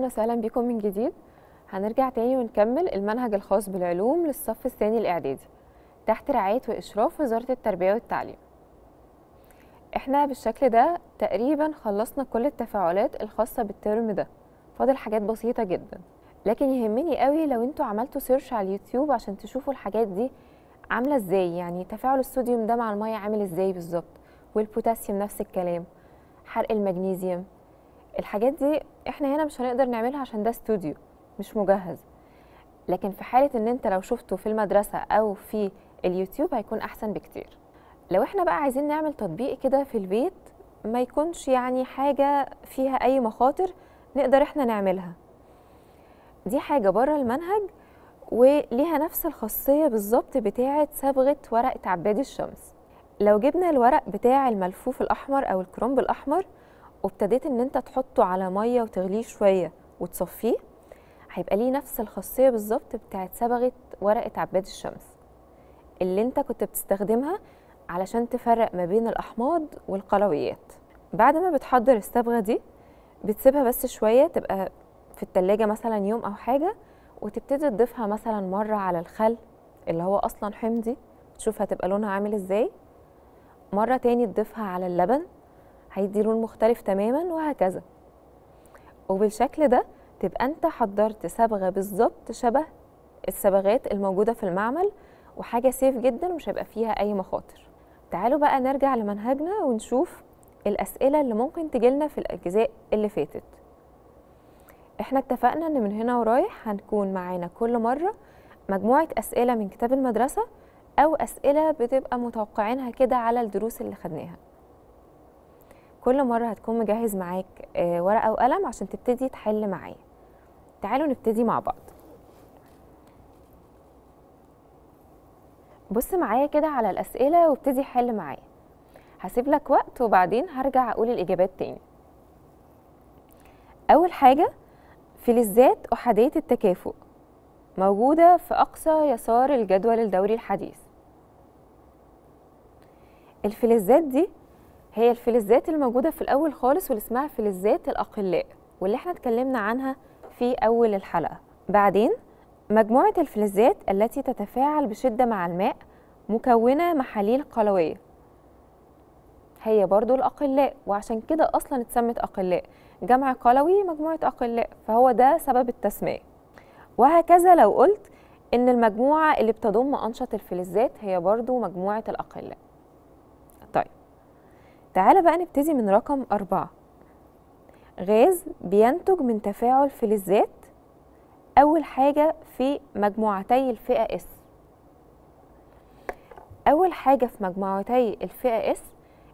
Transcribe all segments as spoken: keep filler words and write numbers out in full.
أهلا وسهلا بكم من جديد. هنرجع تاني ونكمل المنهج الخاص بالعلوم للصف الثاني الإعدادي تحت رعاية وإشراف وزارة التربية والتعليم. احنا بالشكل ده تقريبا خلصنا كل التفاعلات الخاصة بالترم ده، فاضل حاجات بسيطة جدا، لكن يهمني قوي لو انتوا عملتوا سيرش على اليوتيوب عشان تشوفوا الحاجات دي عاملة ازاي، يعني تفاعل الصوديوم ده مع المية عامل ازاي بالظبط، والبوتاسيوم نفس الكلام، حرق المغنيسيوم. الحاجات دي احنا هنا مش هنقدر نعملها عشان ده استوديو مش مجهز، لكن في حالة ان انت لو شفته في المدرسة او في اليوتيوب هيكون احسن بكتير. لو احنا بقى عايزين نعمل تطبيق كده في البيت ما يكونش يعني حاجة فيها اي مخاطر نقدر احنا نعملها، دي حاجة بره المنهج وليها نفس الخاصية بالظبط بتاعة صبغة ورقة عباد الشمس. لو جبنا الورق بتاع الملفوف الاحمر او الكرومب الاحمر وابتديت ان انت تحطه على مية وتغليه شوية وتصفيه، هيبقى ليه نفس الخاصية بالظبط بتاعت صبغة ورقة عباد الشمس اللي انت كنت بتستخدمها علشان تفرق ما بين الأحماض والقلويات. بعد ما بتحضر الصبغة دي بتسيبها بس شوية تبقى في التلاجة مثلا يوم أو حاجة، وتبتدي تضيفها مثلا مرة على الخل اللي هو أصلا حمضي تشوف هتبقى لونها عامل ازاي، مرة تاني تضيفها على اللبن هيدي لون مختلف تماما، وهكذا. وبالشكل ده تبقى انت حضرت صبغه بالظبط شبه الصبغات الموجوده في المعمل، وحاجه سيف جدا ومش هيبقى فيها اي مخاطر. تعالوا بقى نرجع لمنهجنا ونشوف الاسئله اللي ممكن تجيلنا في الاجزاء اللي فاتت. احنا اتفقنا ان من هنا ورايح هنكون معانا كل مره مجموعه اسئله من كتاب المدرسه او اسئله بتبقى متوقعينها كده على الدروس اللي خدناها. كل مره هتكون مجهز معاك ورقه وقلم عشان تبتدي تحل معايا. تعالوا نبتدي مع بعض. بص معايا كده على الاسئله وابتدي حل معايا، هسيب لك وقت وبعدين هرجع اقول الاجابات تاني. اول حاجه فلزات احاديه التكافؤ موجوده في اقصى يسار الجدول الدوري الحديث. الفلزات دي هي الفلزات الموجوده في الاول خالص واللي اسمها فلزات الاقلاء واللي احنا اتكلمنا عنها في اول الحلقه. بعدين مجموعه الفلزات التي تتفاعل بشده مع الماء مكونه محاليل قلويه، هي برضو الاقلاء، وعشان كده اصلا اتسمت اقلاء، جمع قلوي مجموعه اقلاء، فهو ده سبب التسميه. وهكذا لو قلت ان المجموعه اللي بتضم انشط الفلزات هي برضو مجموعه الاقلاء. تعالى بقى نبتدي من رقم أربعة. غاز بينتج من تفاعل فلزات أول حاجة في مجموعتي الفئة اس. أول حاجة في مجموعتي الفئة اس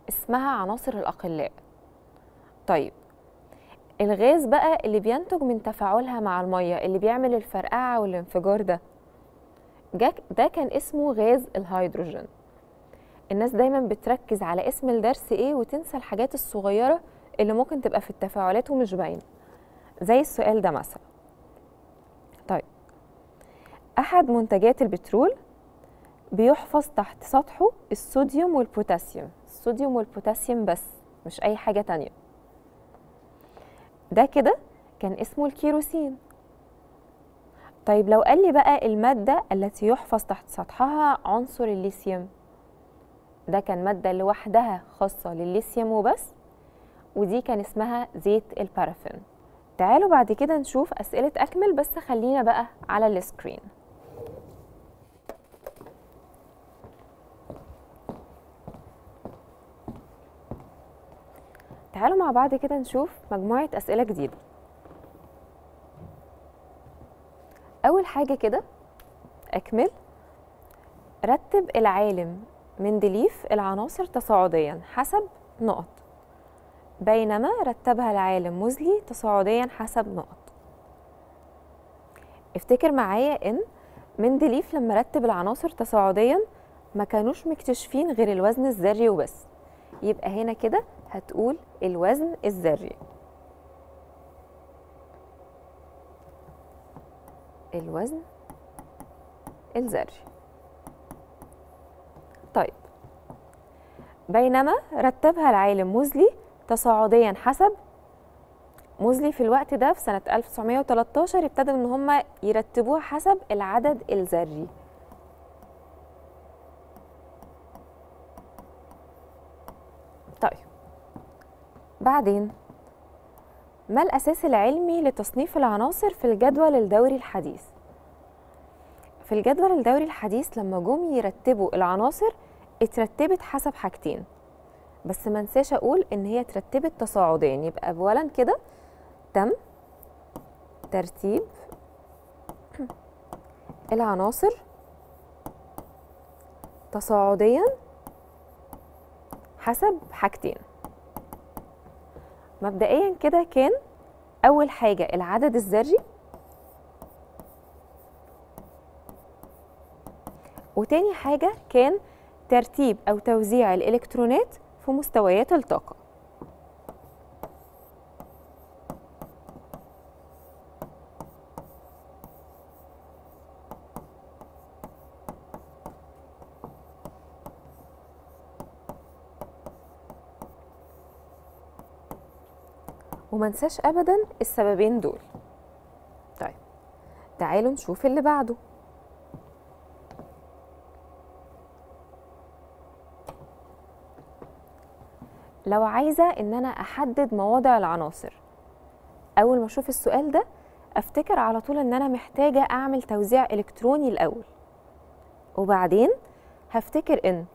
اسمها عناصر الأقلاء. طيب الغاز بقى اللي بينتج من تفاعلها مع المية اللي بيعمل الفرقعة والانفجار ده ده كان اسمه غاز الهيدروجين. الناس دايما بتركز على اسم الدرس ايه وتنسى الحاجات الصغيره اللي ممكن تبقى في التفاعلات ومش باينه، زي السؤال ده مثلا. طيب احد منتجات البترول بيحفظ تحت سطحه الصوديوم والبوتاسيوم، الصوديوم والبوتاسيوم بس مش اي حاجه تانية. ده كده كان اسمه الكيروسين. طيب لو قال لي بقى الماده التي يحفظ تحت سطحها عنصر الليثيوم، ده كان مادة لوحدها خاصة للليثيوم وبس، ودي كان اسمها زيت البارافين. تعالوا بعد كده نشوف أسئلة أكمل، بس خلينا بقى على السكرين. تعالوا مع بعض كده نشوف مجموعة أسئلة جديدة. أول حاجة كده أكمل، رتب العالم مندليف العناصر تصاعديا حسب نقط بينما رتبها العالم موزلي تصاعديا حسب نقط. افتكر معايا ان مندليف لما رتب العناصر تصاعديا ما كانوش مكتشفين غير الوزن الذري وبس، يبقى هنا كده هتقول الوزن الذري، الوزن الذري. طيب بينما رتبها العالم موزلي تصاعديا حسب مزلي في الوقت ده في سنة ألف وتسعمية وتلتاشر ابتدوا ان هم يرتبوها حسب العدد الذري. طيب بعدين ما الأساس العلمي لتصنيف العناصر في الجدول الدوري الحديث؟ في الجدول الدوري الحديث لما جم يرتبوا العناصر اترتبت حسب حاجتين، بس ما انساش اقول ان هي اترتبت تصاعديا. يعني يبقى اولا كده تم ترتيب العناصر تصاعديا حسب حاجتين. مبدئيا كده كان اول حاجه العدد الذري، وتاني حاجه كان ترتيب او توزيع الالكترونات في مستويات الطاقه. وما ننساش ابدا السببين دول. طيب تعالوا نشوف اللي بعده. لو عايزه ان انا احدد مواضع العناصر، اول ما اشوف السؤال ده افتكر على طول ان انا محتاجه اعمل توزيع الكتروني الاول، وبعدين هفتكر ان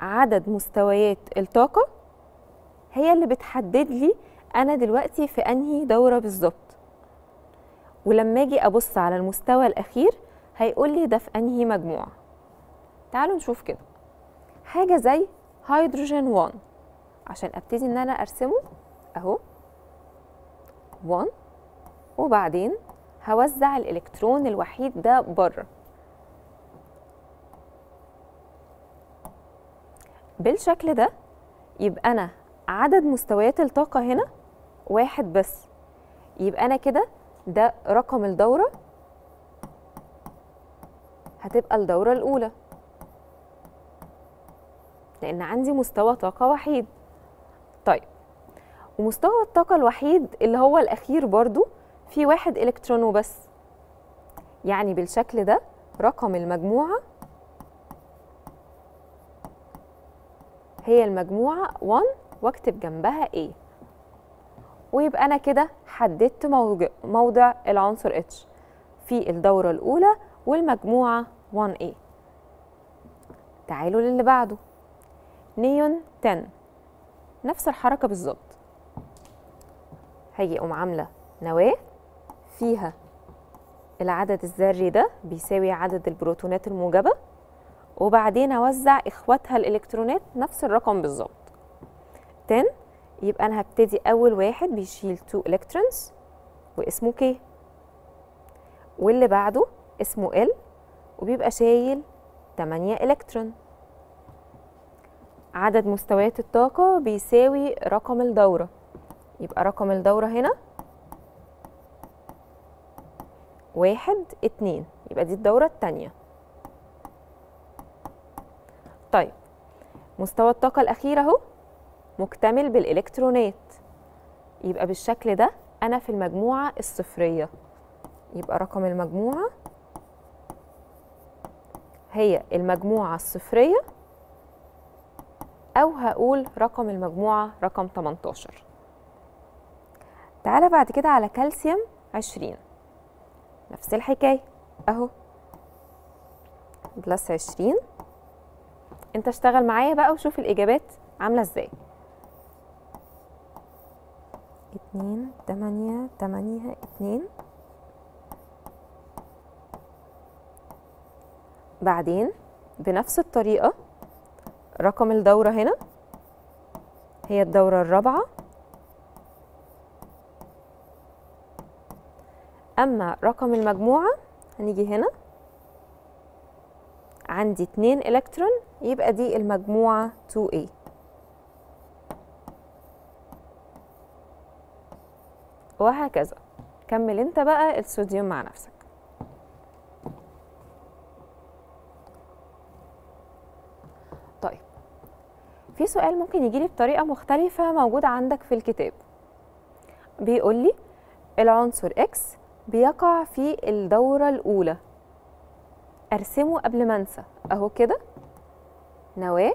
عدد مستويات الطاقه هي اللي بتحدد لي انا دلوقتي في انهي دوره بالظبط، ولما اجي ابص على المستوى الاخير هيقول لي ده في انهي مجموعه. تعالوا نشوف كده حاجه زي هيدروجين واحد، عشان ابتدي ان انا ارسمه اهو واحد، وبعدين هوزع الالكترون الوحيد ده بره. بالشكل ده يبقى انا عدد مستويات الطاقه هنا واحد بس، يبقى انا كده ده رقم الدوره، هتبقى الدوره الاولى لان عندي مستوى طاقه وحيد. طيب ومستوى الطاقه الوحيد اللي هو الاخير برضو في واحد الكترون وبس، يعني بالشكل ده رقم المجموعه هي المجموعه واحد، واكتب جنبها A، ويبقى انا كده حددت موضع العنصر H في الدوره الاولى والمجموعه واحد A. تعالوا للي بعده، نيون عشرة، نفس الحركه بالظبط. هاجي اقوم عامله نواه فيها العدد الذري ده بيساوي عدد البروتونات الموجبه، وبعدين اوزع اخواتها الالكترونات نفس الرقم بالظبط عشرة. يبقى انا هبتدي اول واحد بيشيل اتنين الكترونز واسمه K، واللي بعده اسمه L وبيبقى شايل تمانية الكترون. عدد مستويات الطاقه بيساوي رقم الدوره، يبقى رقم الدوره هنا واحد اتنين، يبقى دي الدوره الثانيه. طيب مستوى الطاقه الاخير اهو مكتمل بالالكترونات، يبقى بالشكل ده انا في المجموعه الصفريه، يبقى رقم المجموعه هي المجموعه الصفريه، او هقول رقم المجموعه رقم تمنتاشر. تعالى بعد كده على كالسيوم عشرين، نفس الحكايه اهو بلس عشرين. انت اشتغل معايا بقى وشوف الاجابات عامله ازاي. اتنين تمانية تمانية اتنين، بعدين بنفس الطريقة رقم الدورة هنا هي الدورة الرابعة، أما رقم المجموعة هنيجي هنا عندي اتنين إلكترون، يبقى دي المجموعة اتنين A. وهكذا كمل انت بقى الصوديوم مع نفسك. طيب في سؤال ممكن يجيلي بطريقه مختلفه موجوده عندك في الكتاب، بيقول لي العنصر X بيقع في الدورة الأولى. أرسمه قبل ما أنسى أهو كده نواة،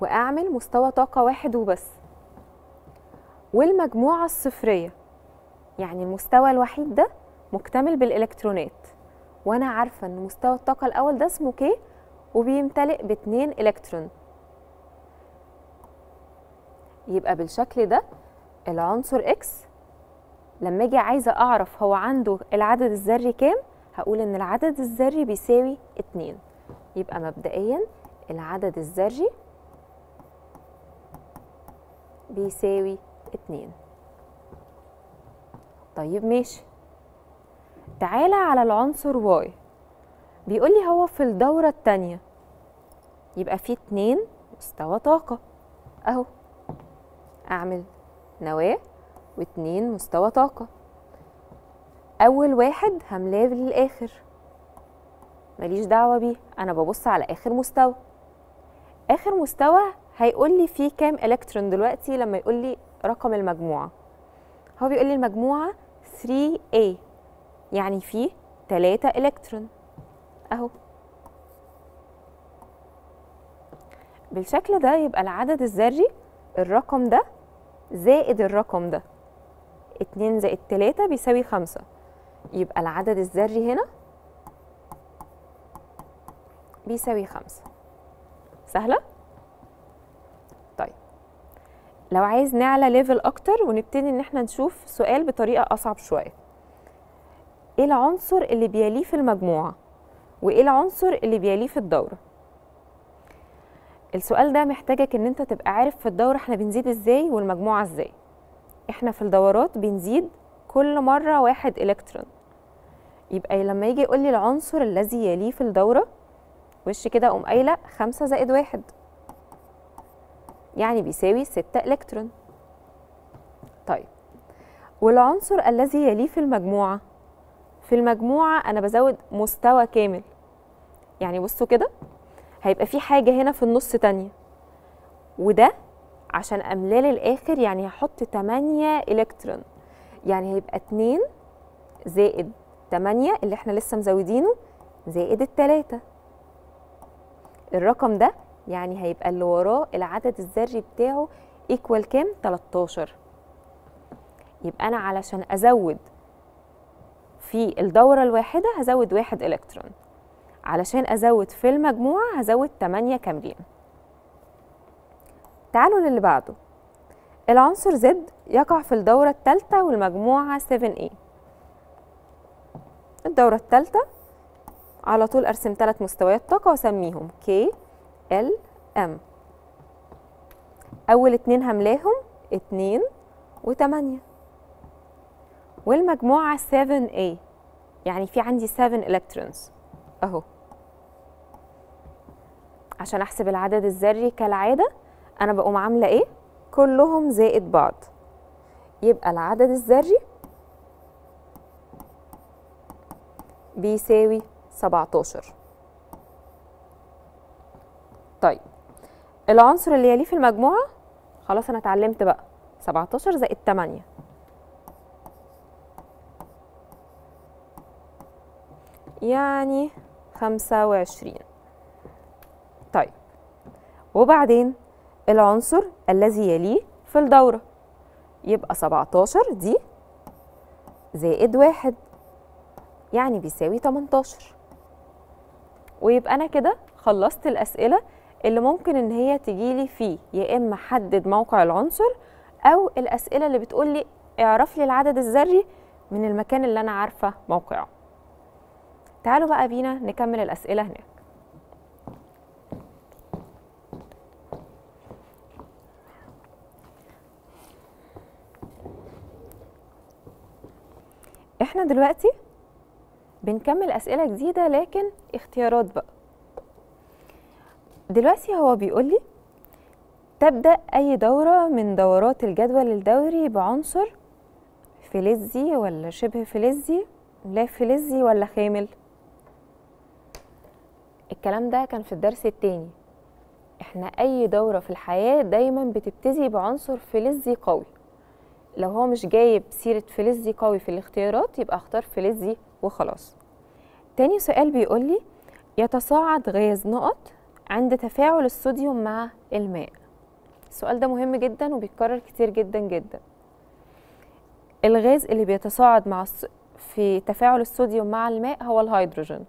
وأعمل مستوى طاقة واحد وبس، والمجموعة الصفرية يعني المستوى الوحيد ده مكتمل بالإلكترونات، وأنا عارفة إن مستوى الطاقة الأول ده اسمه K وبيمتلئ باتنين إلكترون. يبقى بالشكل ده العنصر X لما أجي عايزة أعرف هو عنده العدد الذري كام، هقول إن العدد الذري بيساوي اتنين. يبقى مبدئيا العدد الذري بيساوي اتنين. طيب ماشي، تعالى على العنصر واي، بيقولي هو في الدورة التانية، يبقى فيه اتنين مستوى طاقة اهو، اعمل نواة واتنين مستوى طاقة، اول واحد هملاه للاخر ماليش دعوة بيه، انا ببص على اخر مستوى. اخر مستوى هيقولي فيه كام الكترون دلوقتي لما يقولي رقم المجموعة، هو بيقولي المجموعة ثري A يعني فيه تلاتة الكترون اهو بالشكل ده. يبقى العدد الذري الرقم ده زائد الرقم ده، اتنين زائد تلاتة بيساوي خمسة، يبقى العدد الذري هنا بيساوي خمسة. سهلة؟ طيب لو عايز نعلى ليفل اكتر ونبتدي ان احنا نشوف سؤال بطريقة اصعب شوية، ايه العنصر اللي بيليه في المجموعة وايه العنصر اللي بيليه في الدورة؟ السؤال ده محتاجك ان انت تبقى عارف في الدورة احنا بنزيد ازاي والمجموعة ازاي. احنا في الدورات بنزيد كل مرة واحد الكترون، يبقى لما يجي يقول لي العنصر الذي يليه في الدورة وش كده اقوم قايله خمسة زائد واحد يعني بيساوي ستة الكترون. طيب والعنصر الذي يليه في المجموعة، في المجموعة أنا بزود مستوى كامل، يعني بصوا كده هيبقى في حاجة هنا في النص تانية، وده عشان أملاه للآخر يعني هحط تمانية إلكترون، يعني هيبقى اتنين زائد تمانية اللي احنا لسه مزودينه زائد التلاتة، الرقم ده يعني هيبقى اللي وراه العدد الذري بتاعه ايكوال كام؟ تلتاشر. يبقى أنا علشان أزود في الدورة الواحدة هزود واحد إلكترون، علشان أزود في المجموعة هزود تمانية كاملين. تعالوا للي بعده، العنصر زد يقع في الدورة الثالثة والمجموعة سفن A. الدورة الثالثة على طول أرسم ثلاث مستويات طاقة وأسميهم K L M. أول اتنين هملاهم اتنين وتمانية، والمجموعة سفن A يعني في عندي سفن إلكترونز أهو. عشان أحسب العدد الذري كالعادة أنا بقوم عاملة إيه؟ كلهم زائد بعض، يبقى العدد الذري بيساوي سبعتاشر. طيب العنصر اللي يليه في المجموعة خلاص أنا اتعلمت بقى سبعتاشر زائد تمانية، يعني خمسة وعشرين. طيب وبعدين العنصر الذي يليه في الدورة، يبقى سبعتاشر دي زائد واحد يعني بيساوي تمنتاشر. ويبقى أنا كده خلصت الأسئلة اللي ممكن إن هي تجيلي في يا إما حدد موقع العنصر، أو الأسئلة اللي بتقولي اعرف لي العدد الذري من المكان اللي أنا عارفة موقعه. تعالوا بقى بينا نكمل الأسئلة هناك. احنا دلوقتي بنكمل أسئلة جديدة لكن اختيارات بقى. دلوقتي هو بيقولي تبدأ أي دورة من دورات الجدول الدوري بعنصر فلزي ولا شبه فلزي لا فلزي ولا خامل. الكلام ده كان في الدرس التاني. احنا اي دورة في الحياة دايما بتبتدي بعنصر فلزي قوي، لو هو مش جايب سيرة فلزي قوي في الاختيارات يبقى اختار فلزي وخلاص. تاني سؤال بيقول لي يتصاعد غاز نقط عند تفاعل الصوديوم مع الماء. السؤال ده مهم جدا وبيتكرر كتير جدا جدا. الغاز اللي بيتصاعد مع الص... في تفاعل الصوديوم مع الماء هو الهيدروجين،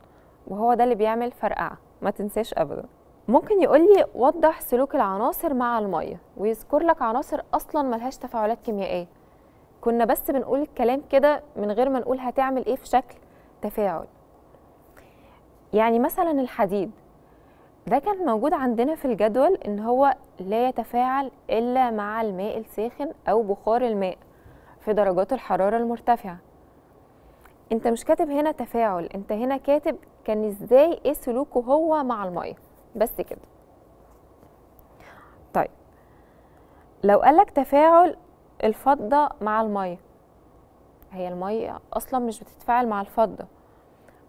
وهو ده اللي بيعمل فرقعة، ما تنساش أبدا. ممكن يقول لي وضح سلوك العناصر مع المية، ويذكر لك عناصر أصلا ملهاش تفاعلات كيميائية. كنا بس بنقول الكلام كده من غير ما نقول هتعمل إيه في شكل تفاعل. يعني مثلا الحديد ده كان موجود عندنا في الجدول إن هو لا يتفاعل إلا مع الماء الساخن أو بخار الماء في درجات الحرارة المرتفعة. انت مش كاتب هنا تفاعل، انت هنا كاتب كان ازاي ايه سلوكه هو مع الميه بس كده. طيب لو قالك تفاعل الفضه مع الميه، هي الميه اصلا مش بتتفاعل مع الفضه،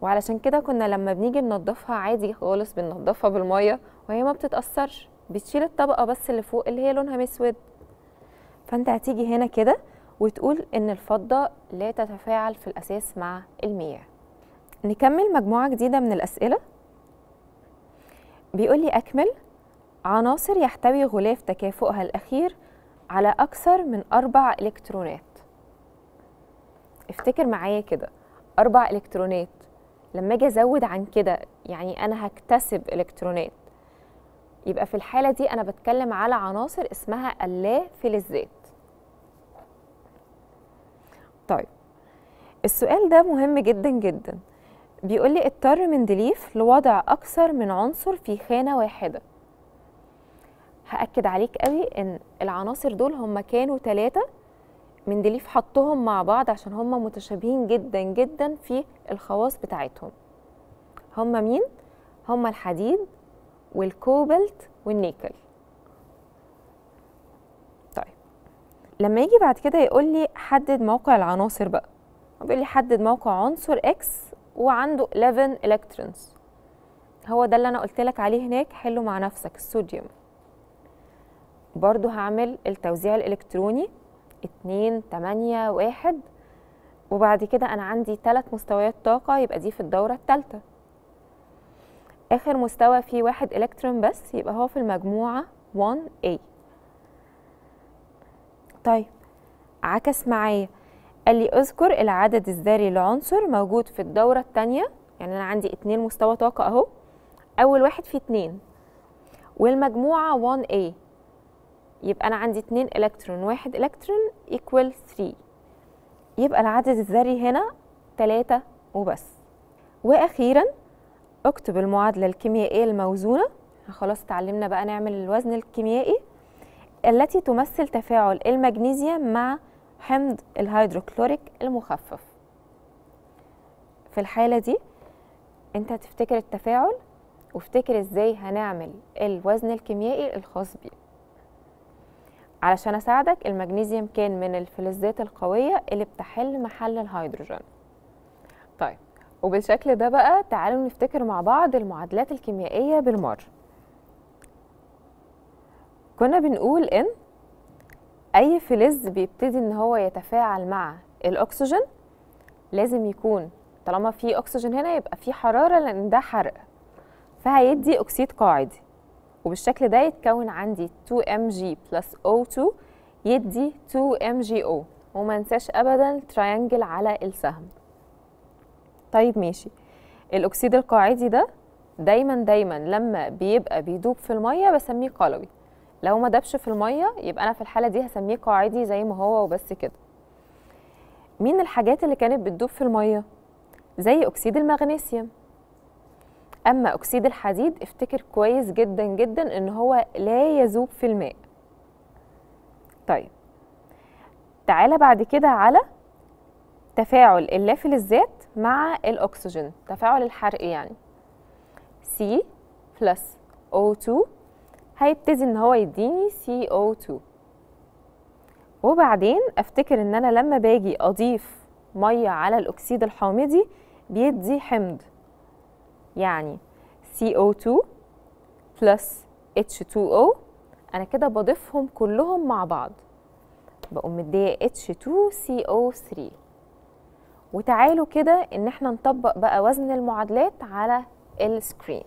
وعلشان كده كنا لما بنيجي ننضفها عادي خالص بننضفها بالميه وهي ما بتتاثرش، بتشيل الطبقه بس اللي فوق اللي هي لونها مسود. فانت هتيجي هنا كده وتقول إن الفضة لا تتفاعل في الأساس مع المياه. نكمل مجموعة جديدة من الأسئلة. بيقول لي أكمل عناصر يحتوي غلاف تكافؤها الأخير على أكثر من أربع إلكترونات. افتكر معايا كده أربع إلكترونات، لما أجي أزود عن كده يعني أنا هكتسب إلكترونات، يبقى في الحالة دي أنا بتكلم على عناصر اسمها اللا فلزات. طيب السؤال ده مهم جدا جدا. بيقول لي اضطر مندليف لوضع اكثر من عنصر في خانه واحده. هاكد عليك قوي ان العناصر دول هم كانوا ثلاثه، مندليف حطهم مع بعض عشان هم متشابهين جدا جدا في الخواص بتاعتهم. هم مين؟ هم الحديد والكوبلت والنيكل. لما يجي بعد كده يقول لي حدد موقع العناصر بقى، بيقول لي حدد موقع عنصر X وعنده إحدى عشرة إلكترونز، هو ده اللي أنا قلت لك عليه هناك، حله مع نفسك. الصوديوم برضو هعمل التوزيع الإلكتروني اتنين تمانية واحد، وبعد كده أنا عندي ثلاث مستويات طاقة، يبقى دي في الدورة الثالثة. آخر مستوى فيه واحد إلكترون بس، يبقى هو في المجموعة واحد إيه. طيب عكس معايا، قال لي اذكر العدد الذري لعنصر موجود في الدوره الثانيه، يعني انا عندي اتنين مستوى طاقه اهو، اول واحد فيه اتنين والمجموعه واحد إيه، يبقى انا عندي اتنين الكترون واحد الكترون ايكوال تلاتة، يبقى العدد الذري هنا تلاتة وبس. واخيرا اكتب المعادله الكيميائيه الموزونه. خلاص اتعلمنا بقى نعمل الوزن الكيميائي، التي تمثل تفاعل المغنيسيوم مع حمض الهيدروكلوريك المخفف. في الحالة دي انت هتفتكر التفاعل، وافتكر ازاي هنعمل الوزن الكيميائي الخاص بيه. علشان اساعدك، المغنيسيوم كان من الفلزات القوية اللي بتحل محل الهيدروجين. طيب وبالشكل ده بقى تعالوا نفتكر مع بعض المعادلات الكيميائية بالمرة. كنا بنقول ان اي فلز بيبتدي ان هو يتفاعل مع الاكسجين لازم يكون طالما في اكسجين هنا يبقى في حراره، لان ده حرق، فهيدي اكسيد قاعدي، وبالشكل ده يتكون عندي اتنين إم جي بلس أو اتنين يدي اتنين إم جي أو، وما ننساش ابدا تريانجل على السهم. طيب ماشي، الاكسيد القاعدي ده دايما دايما لما بيبقى بيدوب في الميه بسميه قلوي، لو ما دبش في الميه يبقى انا في الحاله دي هسميه قاعدي زي ما هو وبس كده. مين الحاجات اللي كانت بتدوب في الميه؟ زي اكسيد المغنيسيوم. اما اكسيد الحديد افتكر كويس جدا جدا ان هو لا يذوب في الماء. طيب تعالى بعد كده على تفاعل اللا فلزات مع الاكسجين، تفاعل الحرق يعني. سي بلس أو اتنين هيبتدي ان هو يديني سي أو اتنين، وبعدين افتكر ان انا لما باجي اضيف ميه على الاكسيد الحامضي بيدي حمض، يعني سي أو اتنين بلس اتش تو أو، انا كده بضيفهم كلهم مع بعض بقوم مديه اتش اتنين سي او تلاتة. وتعالوا كده ان احنا نطبق بقى وزن المعادلات على السكرين.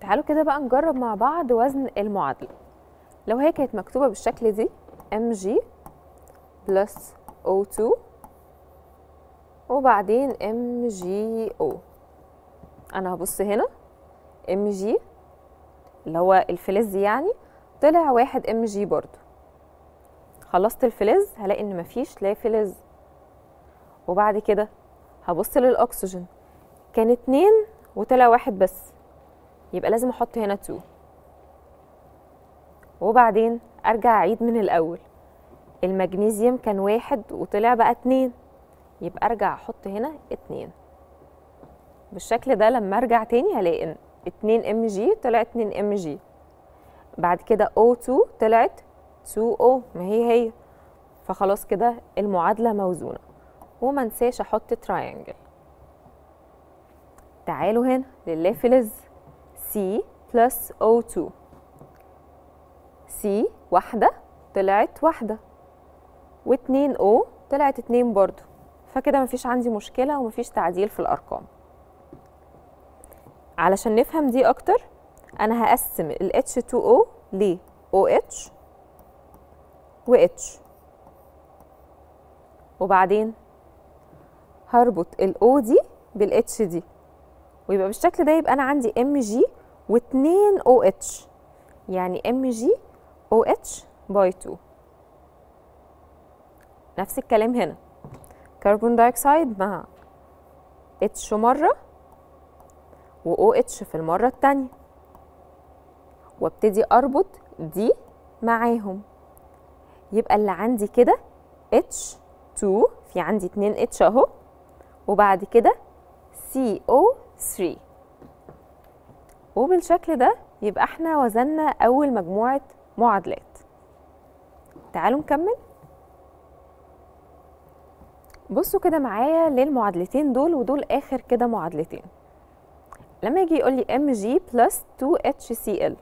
تعالوا كده بقى نجرب مع بعض وزن المعادلة. لو هي كانت مكتوبة بالشكل دي mg بلس او اتنين وبعدين ام جي او، انا هبص هنا mg اللي هو الفلز، يعني طلع واحد mg برضو. خلصت الفلز هلاقي ان مفيش لا فلز، وبعد كده هبص للاكسجين كان اتنين وطلع واحد بس، يبقى لازم احط هنا اتنين. وبعدين ارجع اعيد من الاول، المغنيسيوم كان واحد وطلع بقى اتنين، يبقى ارجع احط هنا اتنين بالشكل ده. لما ارجع تاني هلاقي ان اتنين mg طلع اتنين mg، بعد كده او اتنين طلعت تو او، ما هي هي. فخلاص كده المعادلة موزونة. وما انساش احط تراينجل. تعالوا هنا للافلز C plus او اتنين، C واحدة طلعت واحدة واتنين O طلعت اتنين برضو، فكده مفيش عندي مشكلة ومفيش تعديل في الأرقام. علشان نفهم دي أكتر أنا هقسم ال اتش اتنين او ل او اتش و H، وبعدين هربط ال O دي بال H دي، ويبقى بالشكل ده. يبقى أنا عندي mg واتنين او اتش، يعني mg او اتش باي اتنين. نفس الكلام هنا، كربون دايوكسيد مع H مرة و او اتش في المرة التانية، وابتدي أربط دي معاهم. يبقى اللي عندي كده اتش اتنين، في عندي اتنين اتش اهو، وبعد كده سي او تلاتة. وبالشكل ده يبقى احنا وزننا اول مجموعة معادلات. تعالوا نكمل. بصوا كده معايا للمعادلتين دول، ودول اخر كده معادلتين. لما يجي يقول لي mg plus تو اتش سي ال،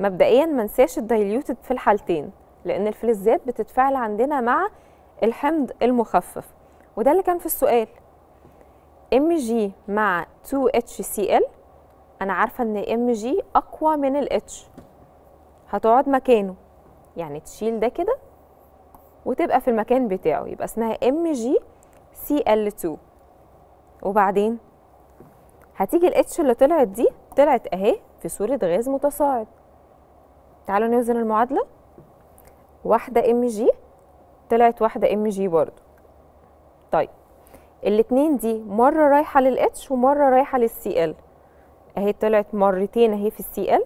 مبدئيا ما ننساش الدايليوتد في الحالتين، لان الفلزات بتتفاعل عندنا مع الحمض المخفف، وده اللي كان في السؤال. mg مع تو اتش سي ال، انا عارفه ان mg اقوى من ال H، هتقعد مكانه، يعني تشيل ده كده وتبقى في المكان بتاعه، يبقى اسمها ام جي سي ال اتنين. وبعدين هتيجي ال H اللي طلعت دي، طلعت اهي في صوره غاز متصاعد. تعالوا نوزن المعادلة، واحدة mg طلعت واحدة mg برضو. طيب الاتنين دي مرة رايحة لل H ومرة رايحة لل سي ال، اهي طلعت مرتين اهي في ال سي ال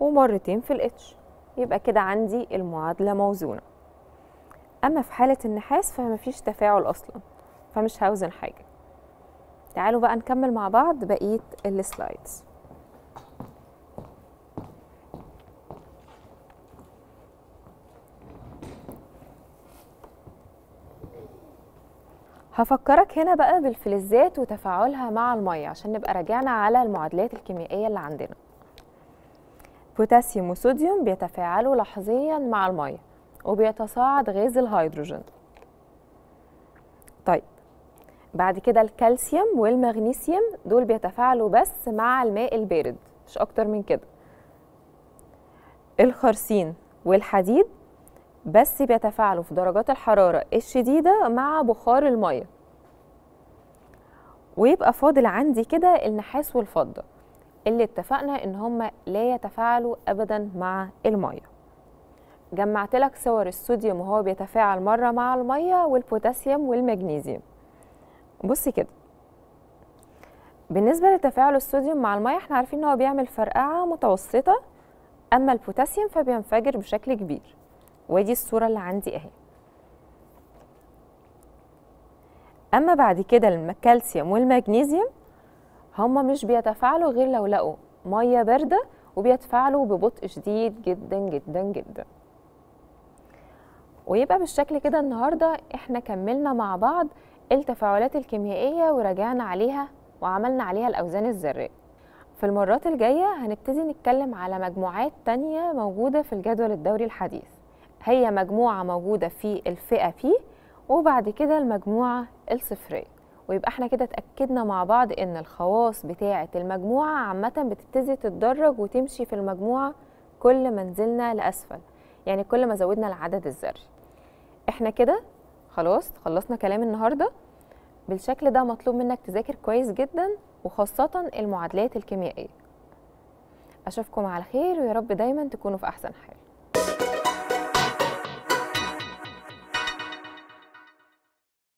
ومرتين في ال H، يبقى كده عندي المعادلة موزونة. أما في حالة النحاس فمفيش تفاعل أصلا، فمش هوزن حاجة. تعالوا بقى نكمل مع بعض بقية السلايدز. هفكرك هنا بقى بالفلزات وتفاعلها مع الميه، عشان نبقى راجعنا على المعادلات الكيميائيه اللي عندنا. بوتاسيوم وصوديوم بيتفاعلوا لحظيا مع الميه وبيتصاعد غاز الهيدروجين. طيب بعد كده الكالسيوم والمغنيسيوم دول بيتفاعلوا بس مع الماء البارد، مش اكتر من كده. الخرسين والحديد بس بيتفاعلوا في درجات الحرارة الشديدة مع بخار المية. ويبقى فاضل عندي كده النحاس والفضة، اللي اتفقنا ان هما لا يتفاعلوا ابدا مع المية. جمعت لك صور الصوديوم وهو بيتفاعل مرة مع المية، والبوتاسيوم والمغنيسيوم. بصي كده، بالنسبة لتفاعل الصوديوم مع المية احنا عارفين ان هو بيعمل فرقعة متوسطة، اما البوتاسيوم فبينفجر بشكل كبير. ودي الصورة اللي عندي اهي. اما بعد كده الكالسيوم والمغنيسيوم هما مش بيتفاعلوا غير لو لقوا ميه باردة، وبيتفاعلوا ببطء شديد جدا جدا جدا. ويبقى بالشكل كده النهاردة احنا كملنا مع بعض التفاعلات الكيميائية وراجعنا عليها وعملنا عليها الاوزان الذرية. في المرات الجاية هنبتدي نتكلم على مجموعات تانية موجودة في الجدول الدوري الحديث، هي مجموعة موجودة في الفئة بي وبعد كده المجموعة الصفرية، ويبقى احنا كده اتأكدنا مع بعض ان الخواص بتاعة المجموعة عامة بتبتدي تتدرج وتمشي في المجموعة كل ما نزلنا لأسفل، يعني كل ما زودنا العدد الذري. احنا كده خلاص خلصنا كلام النهاردة. بالشكل ده مطلوب منك تذاكر كويس جدا، وخاصة المعادلات الكيميائية. أشوفكم على خير، ويا رب دايما تكونوا في أحسن حال.